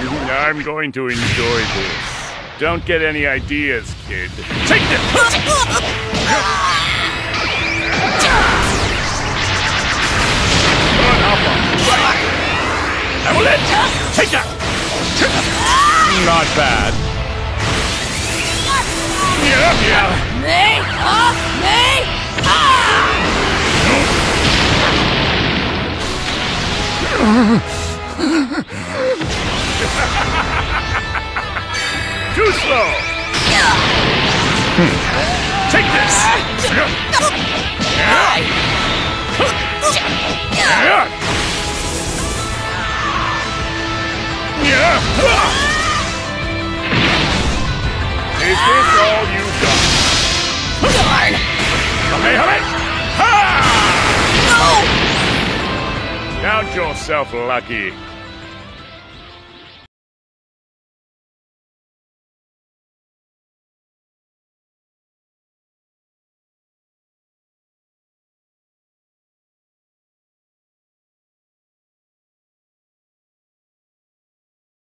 I'm going to enjoy this. Don't get any ideas, kid. Take this! Take that! Not bad. Yeah. Me? Huh? Me? Ah! Too slow. Take this. Yeah. Is this all you got? Darn! Hurry! Ha! No! Count yourself lucky.